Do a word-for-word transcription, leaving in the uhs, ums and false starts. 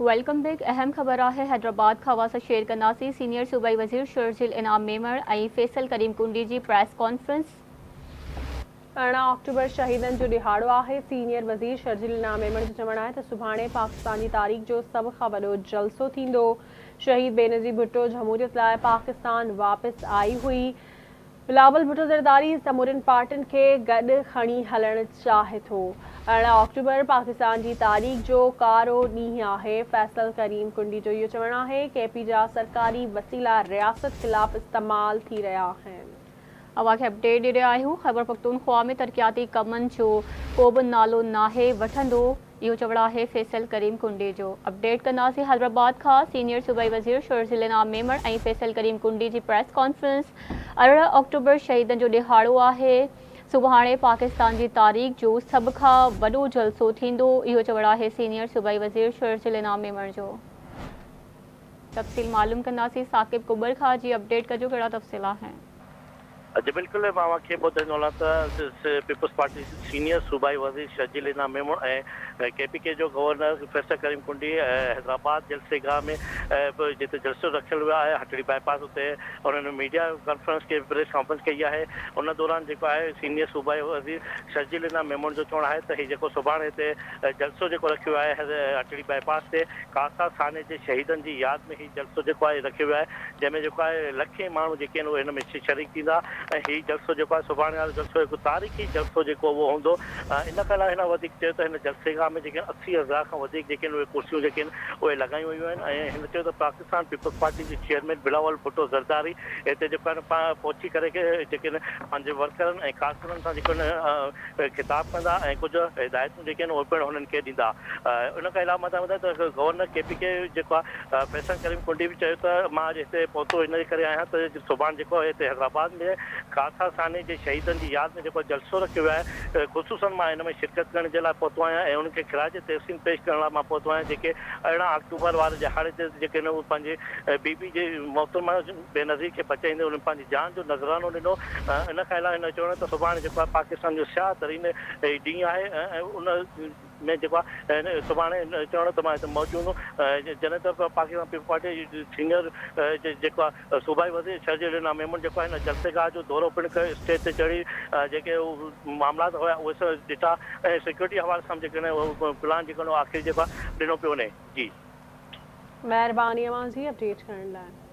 Welcome back. अहम खबर है हैदराबाद खवा से शेयर करनासी सीनियर सूबाई वजीर शर्जील इनाम मेमण ऐं फैसल करीम कुंडी की प्रेस कॉन्फ्रेंस। अरड़ह अक्टूबर शहीदन जो दिहाड़ो है। सीनियर वजीर शर्जील इनाम मेमण जो चवण है तो सुभाणे पाकिस्तानी तारीख़ जो सब खां वॾो जलसो थींदो। शहीद बेनज़ीर भुट्टो जमहूरियत लाइ पाकिस्तान वापस आई हुई। बिलावल भुट्टो ज़रदारी समूरनि पार्टियुनि खे गॾु खणी हलणु चाहे थो। अरिड़हं अक्टूबर पाकिस्तान जी तारीख़ जो कारो ॾींहुं आहे। फैसल करीम कुंडी जो इहो चवणु आहे के पी जा सरकारी वसीला रियासत ख़िलाफ़ इस्तेमाल थी रहिया आहिनि। अवांखे अपडेट ॾेई रहिया आहियूं। ख़ैबर पख्तूनख्वा में तरक़ियाती कमनि जो को बि नालो नाहे वठंदो, यो चवणु आहे फैसल करीम कुंडी जो। अपडेट कंदासीं हैदराबाद खां सीनियर सूबाई वज़ीर शर्जील इनाम मेमण ऐं फैसल करीम कुंडी जी प्रेस कॉन्फ्रेंस। अरिड़हं अक्टूबर शहीदन जो दिहाड़ो आहे। सुभाणे पाकिस्तान जी तारीख़ जो सभ खां वॾो जलसो थींदो, इहो चवणु आहे सीनियर सूबाई वज़ीर शर्जील इनाम मेमण जो। तफ़सील मालूम कंदासीं साकिब कुबर खां जी। अपडेट कजो, कहिड़ा तफ़सील आहिनि? अॼु बिल्कुलु मां तव्हांखे ॿुधाईंदो आहियां। पीपल्स पार्टी सीनियर सूबाई वज़ीर शर्जील इनाम मेमण ऐं केपीके जो गवर्नर फैसल करीम कुंडी हैदराबाद जलसे गाह में जिते जलसो रखियलु आहे हटड़ी बाईपास, उते उन्हनि मीडिया कॉन्फ्रेंस के प्रेस कॉन्फ्रेंस कई आहे। उन दौरान जेको आहे सीनियर सूबाई वज़ीर शर्जील इनाम मेमण जो चवणु आहे त हीउ जेको सुभाणे हिते जलसो जेको रखियो आहे हटड़ी बाईपास ते कासा साने जे शहीदनि जी यादि में हीउ जलसो जेको आहे रखियो वियो आहे, जंहिंमें जेको आहे लखे माण्हू जेके आहिनि उहे हिन में शरीक थींदा। ही जलसो जो सुभाणे वारो जलसो एक तारीख़ी जलसो जो वो होंद। इन के अलावा हिन चयो तो इन जलसेगाह में अस्सी हज़ार का वे कुर्सियों वे लगाई हुई। इन चयो तो पाकिस्तान पीपल्स पार्टी के चेयरमैन बिलावल भुट्टो ज़रदारी इतने जो पहुंची करे वर्करन ए कारकुनन से खिताब कंदा, कुछ हिदायतूं जो पिण उन दींदा। इन के अलावा मां बताया तो गवर्नर केपीके फैसल करीम कुंडी भी चयो तो मां इतने पहुतो इन आया तो सुभाणे हैदराबाद में कासा साने के शहीदन की याद में जो जलसो रखो है खुसूसन मां इन में शिरकत करने के लिए पहुतो आया और उनके खिराज तहसीन पेश करने में पहुतो आया। जेके अरड़ह अक्टूबर वाले दिहाड़े से जो पे बीबी के मोहतरमा बेनज़ीर के बचाईंदे उन जान जो नजरानो दिनों। इन के अलावा इन चवण तो सुभाणे जो पाकिस्तान जो शाह तरीन डी है उन में जो सुभाणे चवण तो मैं मौजूद हूँ। जन तो पाकिस्तान पीपल्स पार्टी सीनियर जो सूबाई वज़ीर शर्जील इनाम मेमण जो है जलसेगाह जो दौरों पिण स्टेज से चढ़ी जो मामला हुआ वो सब डिटा सिक्योरिटी हवाले से प्लान जो आखिर दिनों पे जी। मेहरबानी अपडेट कर।